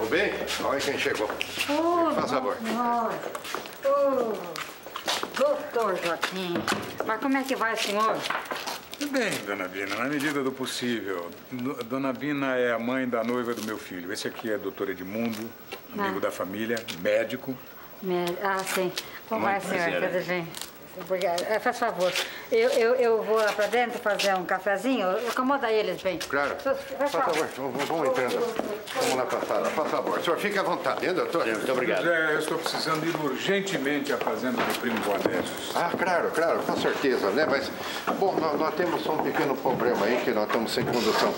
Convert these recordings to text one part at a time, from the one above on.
Ô, bem, olha quem chegou. Faz favor. Doutor Joaquim, mas como é que vai o senhor? Tudo bem, dona Bina, na medida do possível. Dona Bina é a mãe da noiva do meu filho. Esse aqui é o doutor Edmundo, amigo da família, médico. Ah, sim. Como vai, senhor? Tudo bem? Obrigada. Faz favor, eu vou lá pra dentro fazer um cafezinho, acomoda eles bem. Claro. Faz favor, vamos entrando. Vamos lá pra sala, faz favor. O senhor fica à vontade, hein, doutor? Muito obrigado. Eu estou precisando ir urgentemente à fazenda do Primo Boa-Mesos. Ah, claro, claro, com certeza, né? Mas, bom, nós temos só um pequeno problema aí, que nós estamos sem condução.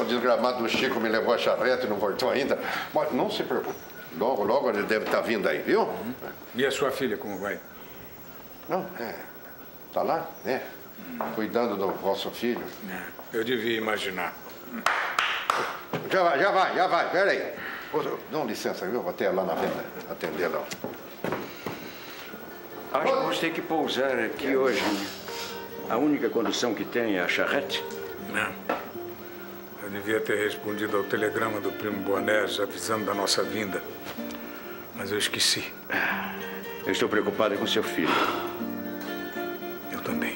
O desgramado do Chico me levou a charrete e não voltou ainda. Mas não se preocupe, logo, logo ele deve estar vindo aí, viu? Uhum. E a sua filha, como vai? Não, tá lá, né? Cuidando do vosso filho. Eu devia imaginar. Já vai, peraí. Dá licença, viu? Vou até lá na venda atender lá. Acho que vamos ter que pousar aqui hoje. A única condução que tem é a charrete. Não. Eu devia ter respondido ao telegrama do Primo Boa-Mesos avisando da nossa vinda. Mas eu esqueci. Eu estou preocupada com seu filho. Eu também.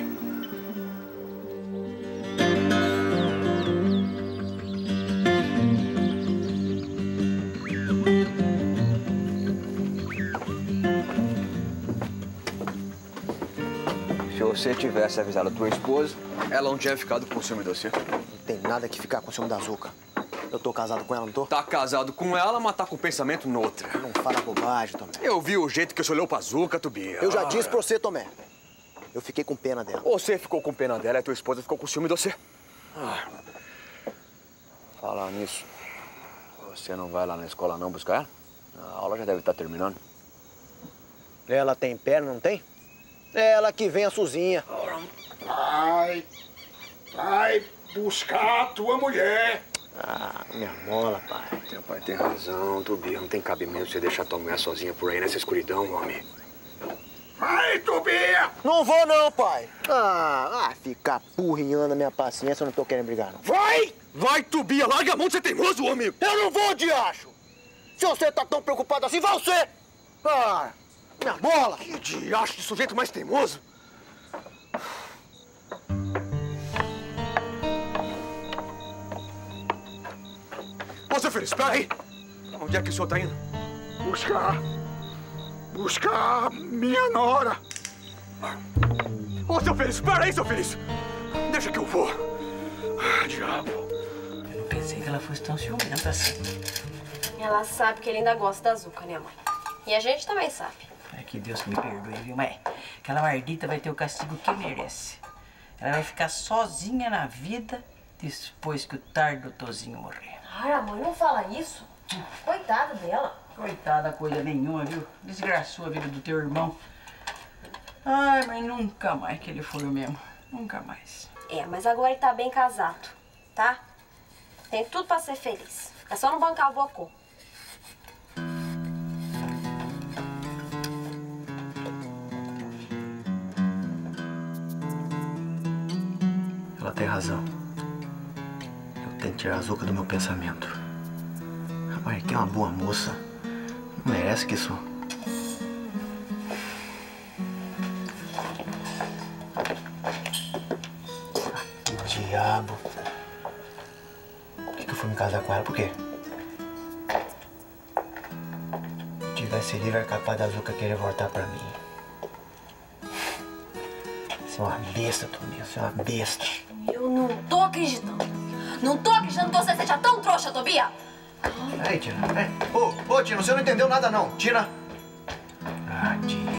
Se você tivesse avisado a tua esposa, ela não tinha ficado com ciúme de você. Não tem nada que ficar com ciúme da Zuca. Eu tô casado com ela, não tô? Tá casado com ela, mas tá com o pensamento noutra. Não fala bobagem, Tomé. Eu vi o jeito que você olhou pra Zuca, Tobias. Eu já disse pra você, Tomé. Eu fiquei com pena dela. Você ficou com pena dela e tua esposa ficou com ciúme de você. Falar nisso, você não vai lá na escola não buscar ela? A aula já deve estar terminando. Ela tem perna, não tem? Ela que vem a sozinha. Vai buscar a tua mulher. Ah, minha mola, pai. Teu pai tem razão, Tobias. Não tem cabimento você deixar tua mulher sozinha por aí nessa escuridão, homem. Vai, Tobias! Não vou não, pai. Ah, ficar purrinhando a minha paciência, eu não tô querendo brigar, não. Vai! Vai, Tobias! Larga a mão de ser teimoso, homem! Eu não vou, diacho! Se você tá tão preocupado assim, vai você! Ah, minha mola! Que diacho de sujeito mais teimoso! Ô, seu filho, espera aí! Onde é que o senhor tá indo? Buscar a minha nora! Ô, seu filho, espera aí, seu Felício! Deixa que eu vou! Ah, diabo! Eu não pensei que ela fosse tão ciumenta assim. Ela sabe que ele ainda gosta da Zuca, né, mãe? E a gente também sabe. Ai, que Deus me perdoe, viu, mãe? Aquela mardita vai ter o castigo que merece. Ela vai ficar sozinha na vida depois que o tarde doutorzinho morrer. Ai, amor, não fala isso. Coitada dela. Coitada coisa nenhuma, viu? Desgraçou a vida do teu irmão. Ai, mas nunca mais que ele foi o mesmo. Nunca mais. É, mas agora ele tá bem casado, tá? Tem tudo pra ser feliz. É só não bancar o bocô. Ela tem razão. Tem que tirar a Zuca do meu pensamento. A Mariquinha é uma boa moça. Não merece que isso... Que diabo! Por que eu fui me casar com ela? Por quê? Se tivesse livre, era capaz da Zuca querer voltar pra mim. Você é uma besta, Toninho. Você é uma besta. Eu não tô acreditando. Não tô acreditando que você seja tão trouxa, Tobias! Peraí, Tina. Ô, Tina, você não entendeu nada, não. Tina! Ah, Tina.